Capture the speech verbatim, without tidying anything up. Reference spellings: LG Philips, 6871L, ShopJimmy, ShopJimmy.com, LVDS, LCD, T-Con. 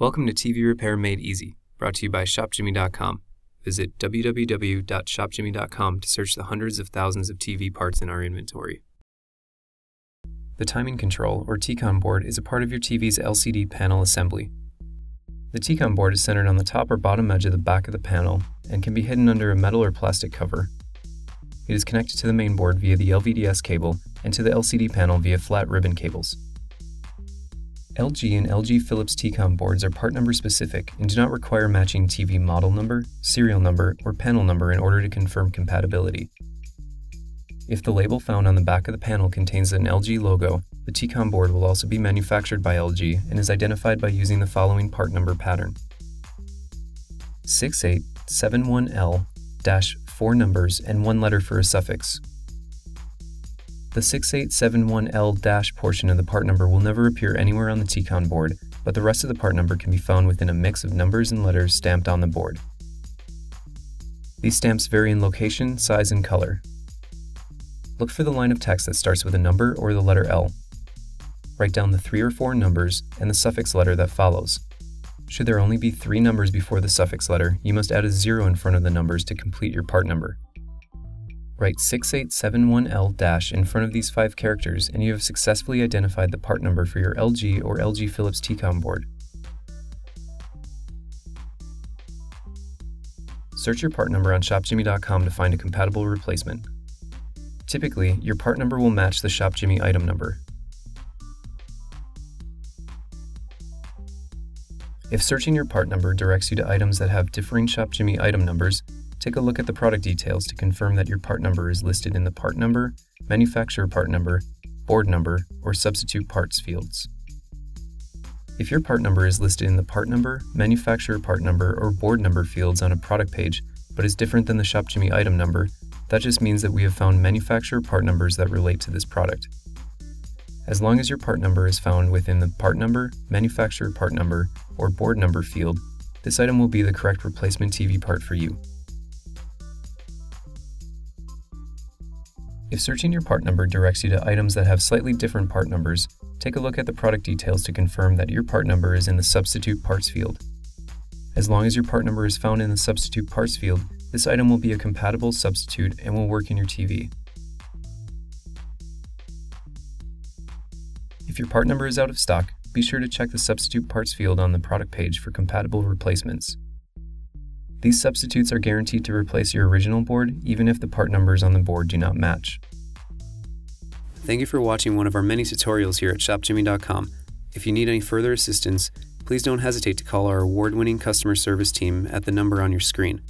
Welcome to T V Repair Made Easy, brought to you by Shop Jimmy dot com. Visit w w w dot shop jimmy dot com to search the hundreds of thousands of T V parts in our inventory. The timing control, or T-Con board, is a part of your T V's L C D panel assembly. The T-Con board is centered on the top or bottom edge of the back of the panel and can be hidden under a metal or plastic cover. It is connected to the main board via the L V D S cable and to the L C D panel via flat ribbon cables. L G and L G Philips T-Con boards are part number specific and do not require matching T V model number, serial number, or panel number in order to confirm compatibility. If the label found on the back of the panel contains an L G logo, the T-Con board will also be manufactured by L G and is identified by using the following part number pattern: six eight seven one L, dash four numbers and one letter for a suffix. The six eight seven one L dash portion of the part number will never appear anywhere on the T-Con board, but the rest of the part number can be found within a mix of numbers and letters stamped on the board. These stamps vary in location, size, and color. Look for the line of text that starts with a number or the letter L. Write down the three or four numbers and the suffix letter that follows. Should there only be three numbers before the suffix letter, you must add a zero in front of the numbers to complete your part number. Write six eight seven one L dash in front of these five characters and you have successfully identified the part number for your L G or L G Philips T-Con board. Search your part number on Shop Jimmy dot com to find a compatible replacement. Typically, your part number will match the ShopJimmy item number. If searching your part number directs you to items that have differing ShopJimmy item numbers, take a look at the product details to confirm that your part number is listed in the part number, manufacturer part number, board number, or substitute parts fields. If your part number is listed in the part number, manufacturer part number, or board number fields on a product page, but is different than the ShopJimmy item number, that just means that we have found manufacturer part numbers that relate to this product. As long as your part number is found within the part number, manufacturer part number, or board number field, this item will be the correct replacement T V part for you. If searching your part number directs you to items that have slightly different part numbers, take a look at the product details to confirm that your part number is in the substitute parts field. As long as your part number is found in the substitute parts field, this item will be a compatible substitute and will work in your T V. If your part number is out of stock, be sure to check the substitute parts field on the product page for compatible replacements. These substitutes are guaranteed to replace your original board, even if the part numbers on the board do not match. Thank you for watching one of our many tutorials here at Shop Jimmy dot com. If you need any further assistance, please don't hesitate to call our award-winning customer service team at the number on your screen.